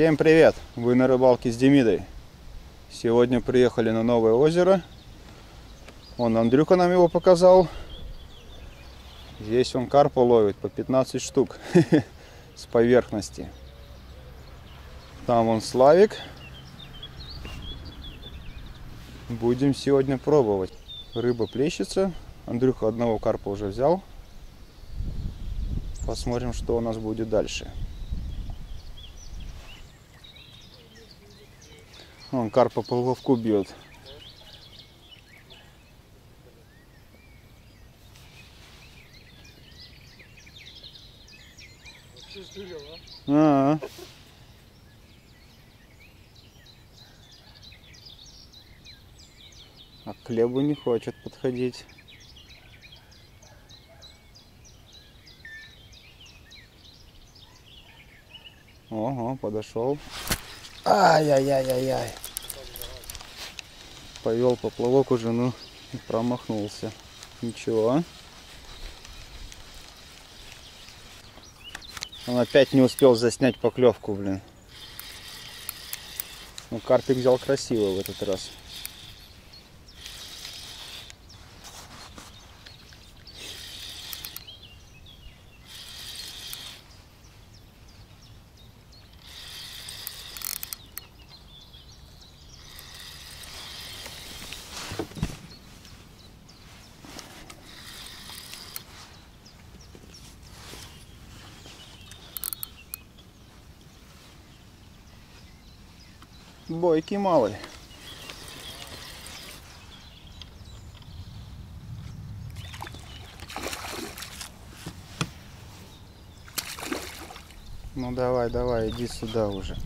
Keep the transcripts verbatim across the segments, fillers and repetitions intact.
Всем привет! Вы на рыбалке с Демидой. Сегодня приехали на новое озеро. Вон Андрюха нам его показал. Здесь он карпа ловит по пятнадцать штук с поверхности. Там вон Славик. Будем сегодня пробовать. Рыба плещется. Андрюха одного карпа уже взял. Посмотрим, что у нас будет дальше. Вон карпа по поплавку бьет. А -а -а. А к хлебу не хочет подходить. Ого, подошел. Ай-яй-яй-яй-яй. Повел поплавок уже, ну, и промахнулся. Ничего. Он опять не успел заснять поклевку, блин. Ну, карпик взял красиво в этот раз. Бойкий малый. Ну давай, давай, иди сюда уже.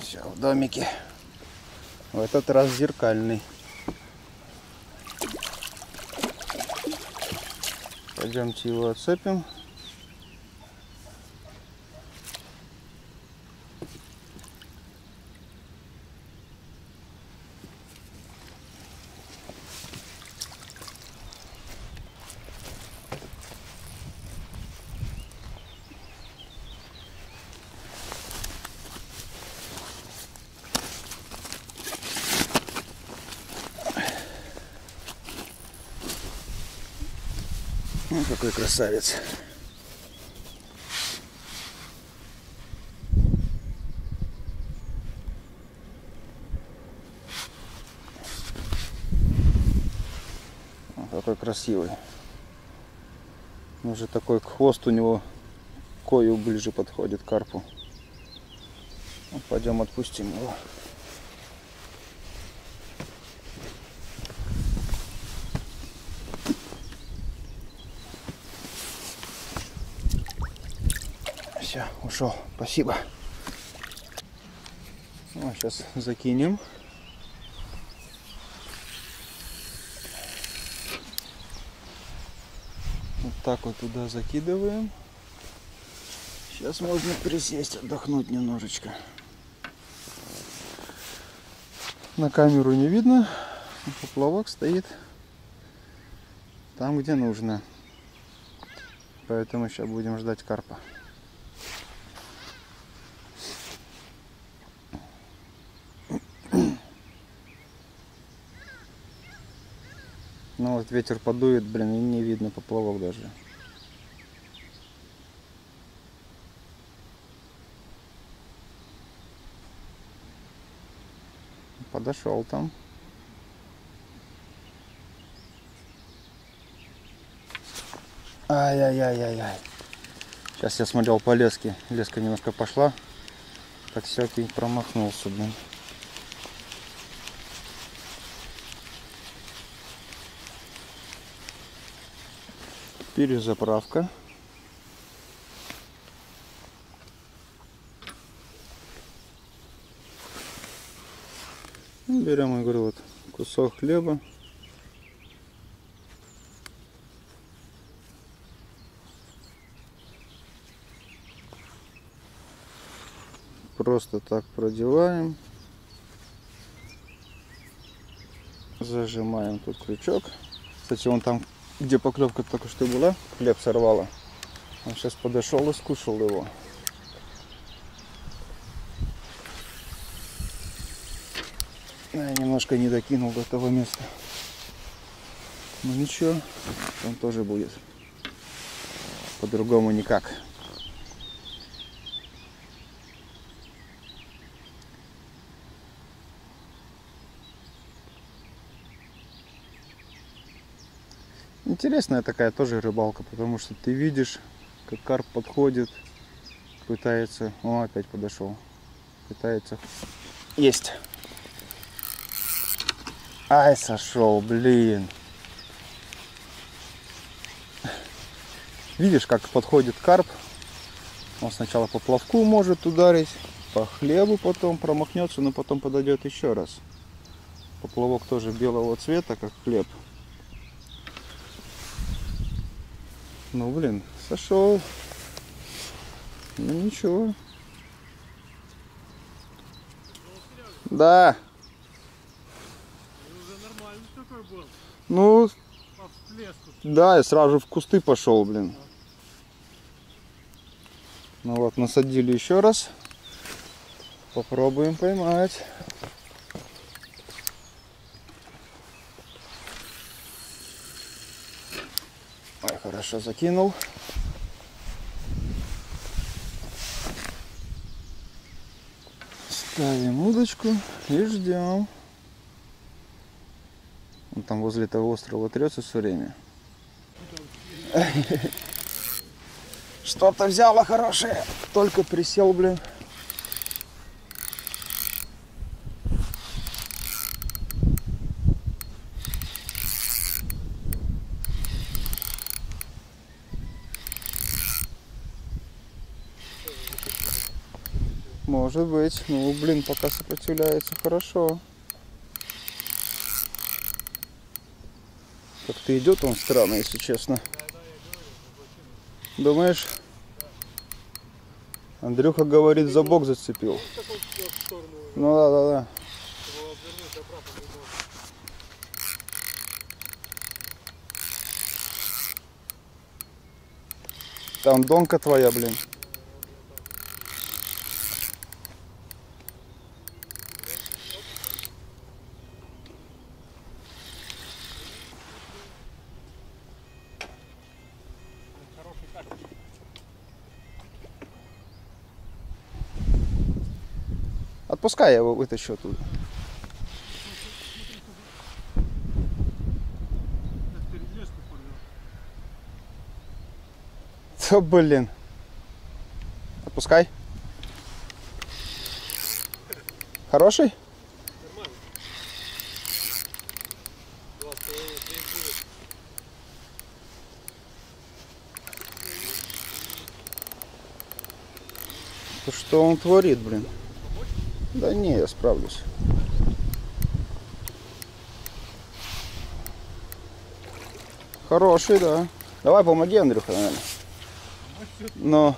Все, в домике. В этот раз зеркальный. Пойдемте его отцепим. Какой красавец. Какой красивый. Уже такой хвост у него кою ближе подходит к карпу. Пойдем отпустим его. Ушел, спасибо. Ну, а сейчас закинем. Вот так вот туда закидываем. Сейчас можно присесть, отдохнуть немножечко. На камеру не видно. Поплавок стоит там, где нужно. Поэтому сейчас будем ждать карпа. Ну вот ветер подует, блин, и не видно поплавок даже. Подошел там. Ай-яй-яй-яй-яй. Сейчас я смотрел по леске. Леска немножко пошла. Так всякий промахнулся, блин. Перезаправка. Берем, я говорю, вот кусок хлеба. Просто так продеваем. Зажимаем тут крючок. Кстати, он там, где поклевка только что была, хлеб сорвала. Он сейчас подошел и скушал его. Я немножко не докинул до того места. Ну ничего, он тоже будет. По-другому никак. Интересная такая тоже рыбалка, потому что ты видишь, как карп подходит, пытается... О, опять подошел. Пытается... Есть! Ай, сошел, блин. Видишь, как подходит карп. Он сначала по плавку может ударить, по хлебу потом промахнется, но потом подойдет еще раз. Поплавок тоже белого цвета, как хлеб. Ну, блин, сошел. Ну, ничего. Да. Ну, да, я сразу в кусты пошел, блин. Ну вот, насадили еще раз. Попробуем поймать. Ой, хорошо закинул. Ставим удочку и ждем. Он там возле того острова трется все время. Что-то взяло хорошее. Только присел, блин. Может быть. Ну, блин, пока сопротивляется хорошо. Как-то идет он странно, если честно. Думаешь? Андрюха говорит, за бок зацепил. Ну да, да, да. Там донка твоя, блин. Отпускай, я его вытащу оттуда. Да, блин. Отпускай. Хороший? То что он творит, блин? Да не, я справлюсь. Хороший, да. Давай помоги, Андрюха, наверное. Но.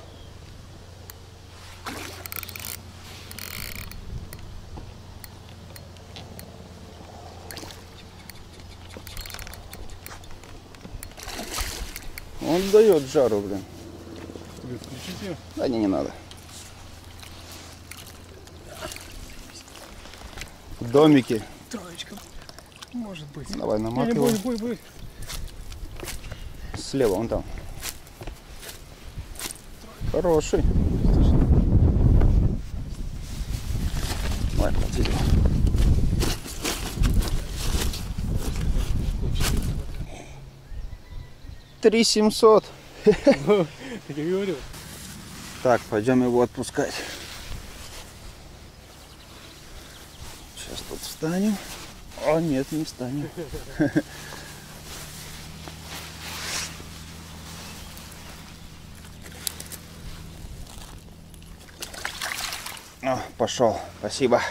Он дает жару, блин. Да не, не надо. Домики. Троечка. Может быть. Давай наматывай. Не, бой, бой, бой. Слева, он там. Троечка. Хороший. Давай, подведи. три семьсот. Так, пойдем его отпускать. Встанем. О, нет, не встанем. О, пошел. Спасибо.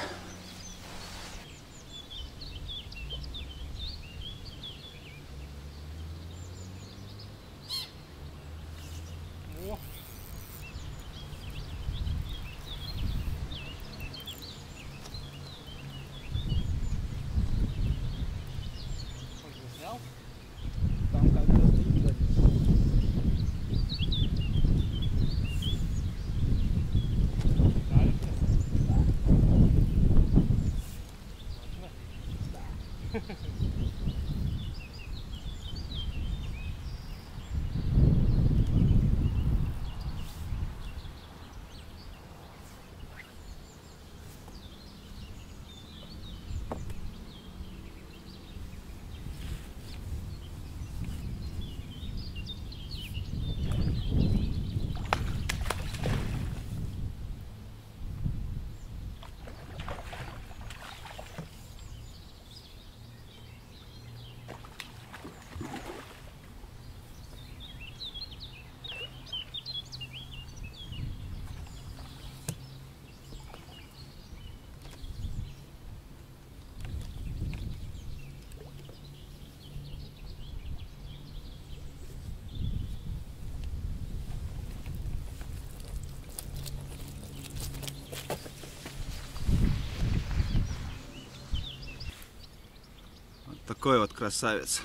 Такой вот красавец.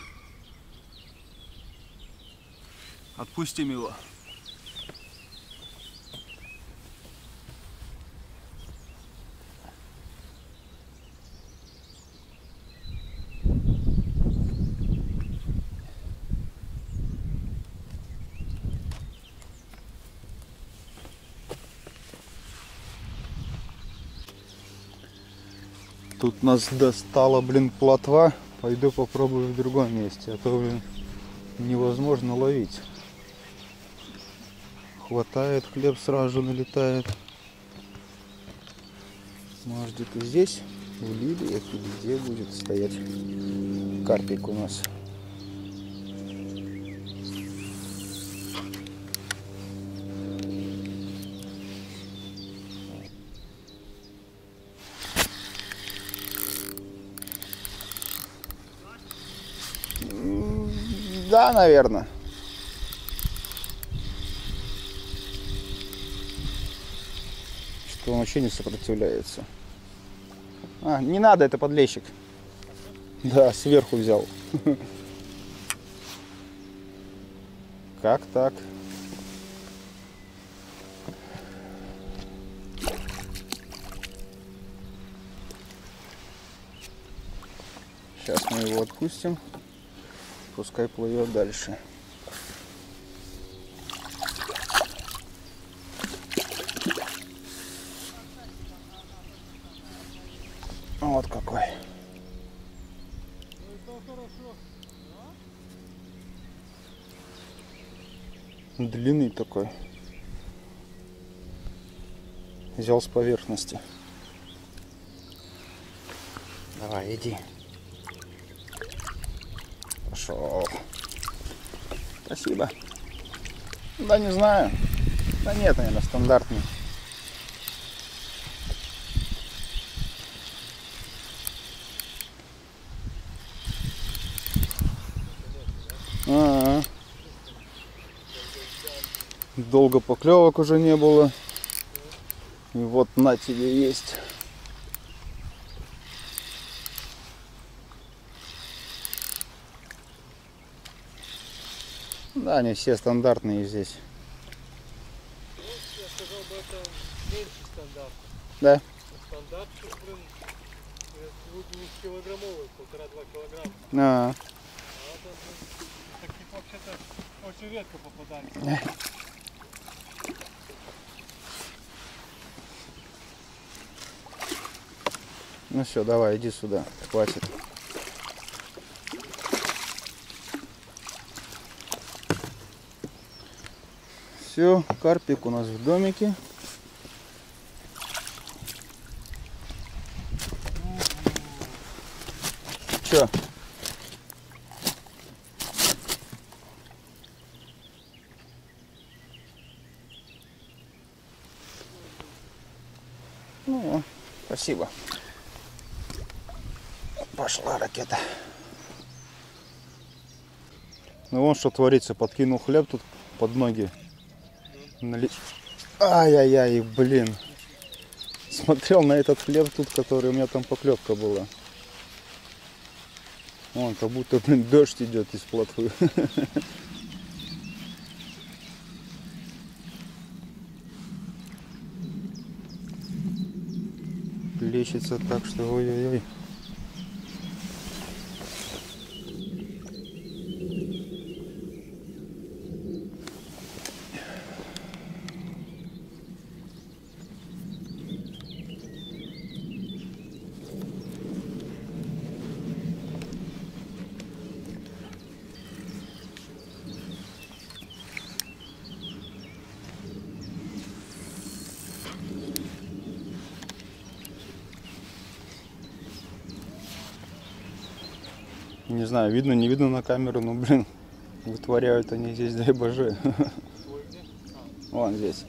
Отпустим его. Тут нас достала, блин, плотва. Пойду попробую в другом месте, а то, блин, невозможно ловить. Хватает, хлеб сразу налетает. Может, где-то здесь, в лилиях, где будет стоять карпик у нас. Да, наверное. Что он вообще не сопротивляется. А, не надо, это подлещик. Да, сверху взял. Как так? Сейчас мы его отпустим. Пускай плывет дальше. Вот какой. Длинный такой. Взял с поверхности. Давай, иди. Спасибо. Да не знаю. Да нет, наверное, стандартный. А-а-а. Долго поклевок уже не было. И вот на тебе есть. Да, они все стандартные здесь. Ну, я сказал бы, это меньше стандарта. Да. Стандарт, блин, не килограммовый, полтора-два килограмма. А-а-а. А вот таких вообще-то очень редко попадали. Ну все, давай, иди сюда, хватит. Все, карпик у нас в домике. Че? Ну, спасибо. Пошла ракета. Ну вон что творится, подкинул хлеб тут под ноги. Ай-яй-яй, блин. Смотрел на этот хлеб тут, который у меня там поклевка была. Вон, как будто, блин, дождь идет из плотвы. Плещется так, что ой-ой-ой. И не знаю, видно, не видно на камеру, но, блин, вытворяют они здесь, дай боже. Вон здесь.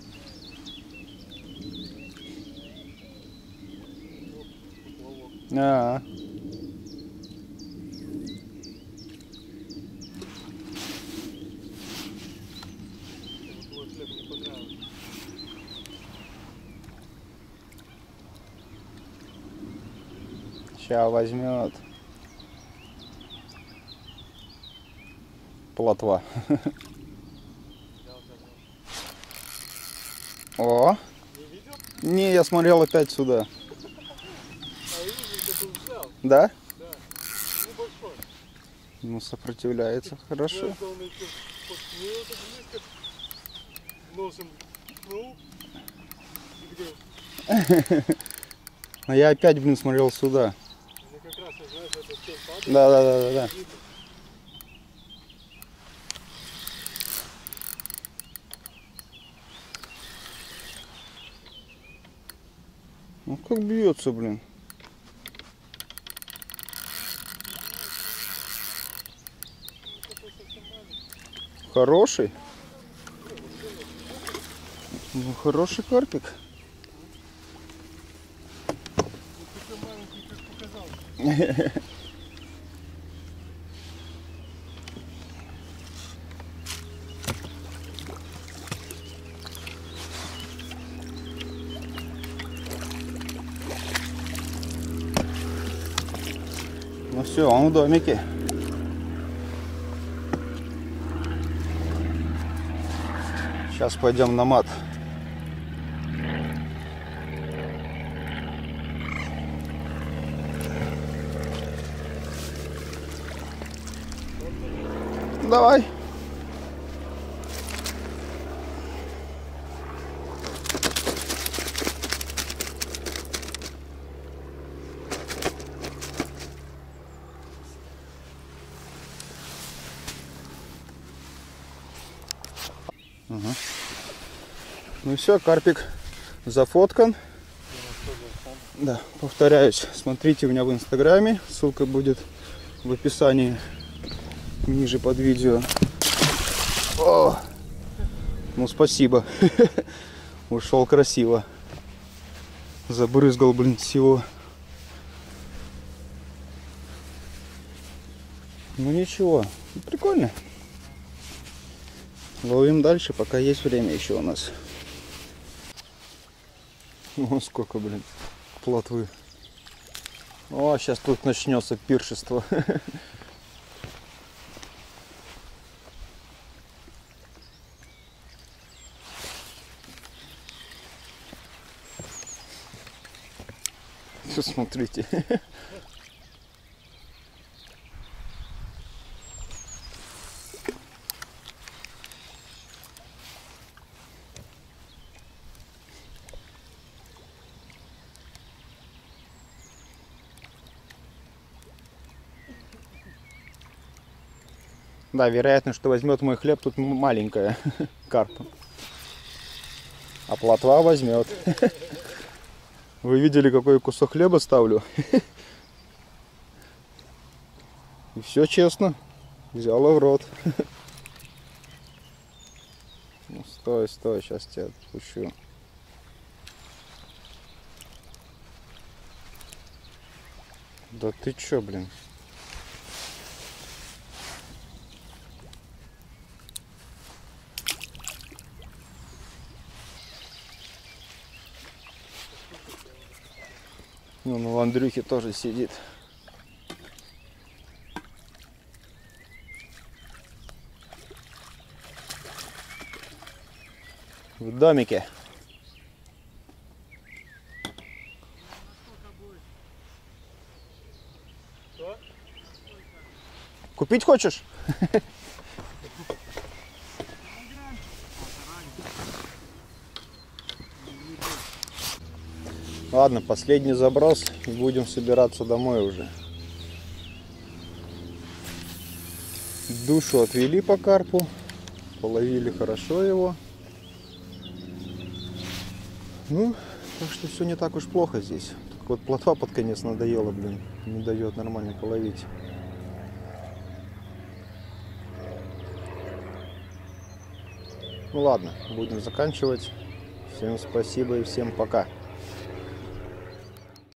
А-а-а. Сейчас возьмет. Плотва. О! Не, я смотрел опять сюда. Да? Да. Небольшой. Ну, сопротивляется хорошо. А я опять, блин, смотрел сюда. Да, да, да, да, да. Ну как бьется, блин. Хороший? Ну, хороший карпик. Ну все, он в домике. Сейчас пойдем на мат. Давай. Угу. Ну все, карпик зафоткан. Да, повторяюсь, смотрите у меня в инстаграме, ссылка будет в описании ниже под видео. О! Ну спасибо, ушел красиво, забрызгал, блин, всего. Ну ничего, прикольно. Ловим дальше, пока есть время еще у нас. О, сколько, блин, плотвы. О, сейчас тут начнется пиршество. Все, смотрите. Да, вероятность, что возьмет мой хлеб, тут маленькая, карп. А плотва возьмет. Вы видели, какой кусок хлеба ставлю? И все честно, взяла в рот. Ну, стой, стой, сейчас тебя отпущу. Да ты чё, блин? Ну, ну, Андрюхи тоже сидит. В домике. Купить хочешь? Ладно, последний заброс, и будем собираться домой уже. Душу отвели по карпу, половили хорошо его. Ну, так что все не так уж плохо здесь. Только вот плотва под конец надоела, блин, не дает нормально половить. Ну ладно, будем заканчивать. Всем спасибо и всем пока.